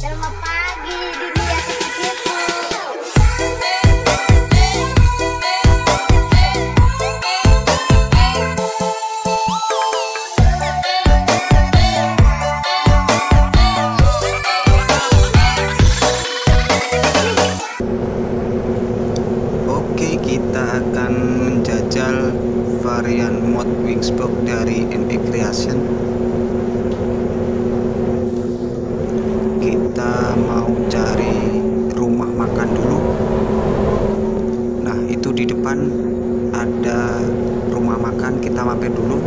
Selamat pagi di dunia kecilku. Oke, kita akan menjajal varian mod Wingsbox dari MX Creation. Kita mau cari rumah makan dulu. Nah, itu di depan ada rumah makan, kita mampir dulu.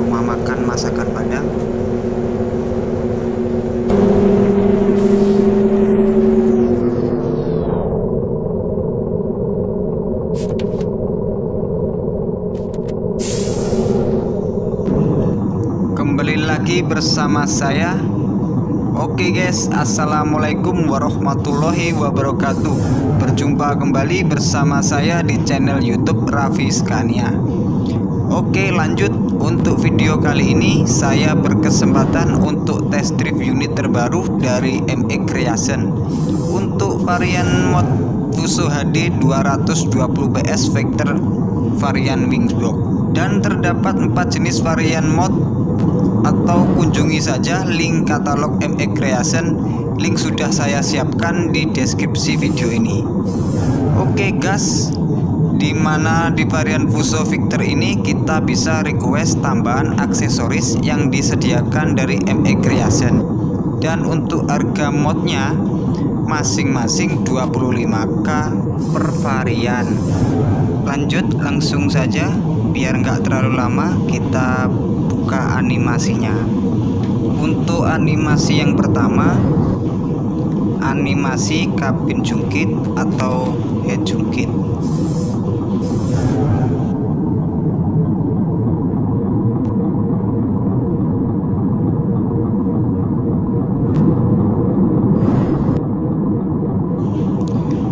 Rumah makan masakan Padang. Kembali lagi bersama saya. Oke guys, assalamualaikum warahmatullahi wabarakatuh. Berjumpa kembali bersama saya di channel YouTube Rafi Scania. Oke, lanjut. Untuk video kali ini saya berkesempatan untuk test drive unit terbaru dari MX Creation untuk varian mod Fuso HD 220 PS Victor varian Wingsbox, dan terdapat 4 jenis varian mod. Atau kunjungi saja link katalog MX Creation, link sudah saya siapkan di deskripsi video ini. Oke guys, dimana di varian Fuso Victor ini kita bisa request tambahan aksesoris yang disediakan dari MX Creation, dan untuk harga modnya masing-masing 25.000 per varian. Lanjut langsung saja biar nggak terlalu lama, kita buka animasinya. Untuk animasi yang pertama, animasi kabin jungkit atau head jungkit.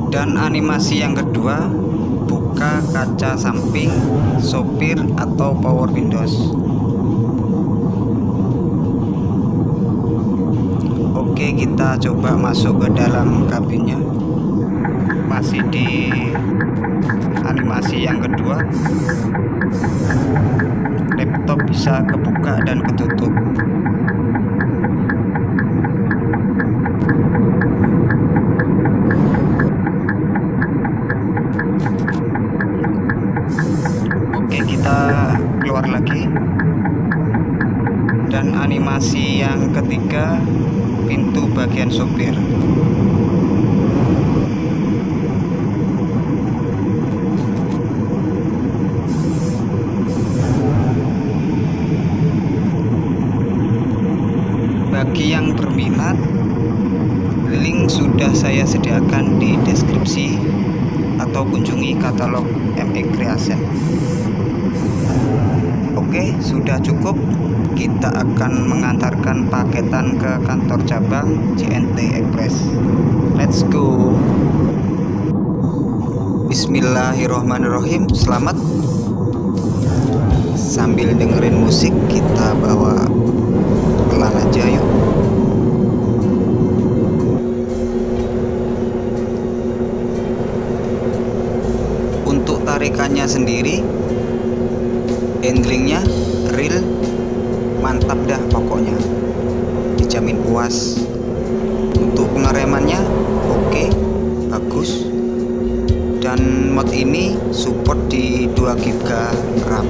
Dan animasi yang kedua, buka kaca samping sopir atau power windows. Oke, kita coba masuk ke dalam kabinnya. Masih di animasi yang kedua, laptop bisa kebuka dan ketutup. Oke, kita keluar lagi. Dan animasi yang ketiga, pintu bagian sopir. Bagi yang berminat, link sudah saya sediakan di deskripsi atau kunjungi katalog MX Creation. Oke, sudah cukup. Kita akan mengantarkan paketan ke kantor cabang J&T Express. Let's go. Bismillahirrohmanirrohim. Selamat. Sambil dengerin musik, kita bawa pelan aja yuk. Untuk tarikannya sendiri, handlingnya real, mantap dah pokoknya, dijamin puas. Untuk pengeremannya oke, bagus. Dan mod ini support di 2GB RAM.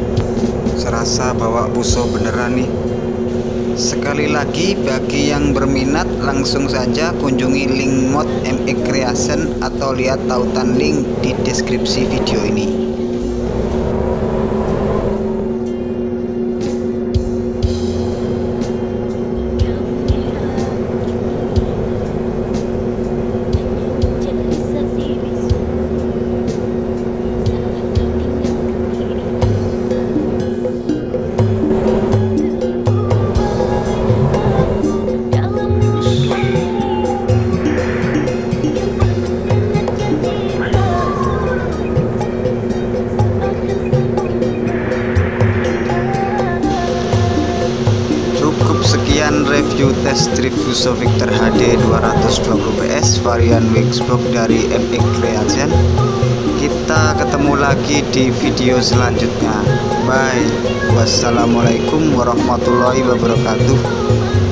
Serasa bawa Fuso beneran nih. Sekali lagi, bagi yang berminat langsung saja kunjungi link mod MX Creation atau lihat tautan link di deskripsi video ini. Cukup sekian review test drive Fuso Victor HD 220 PS varian Wingsbox dari MX Creation. Kita ketemu lagi di video selanjutnya. Bye. Wassalamualaikum warahmatullahi wabarakatuh.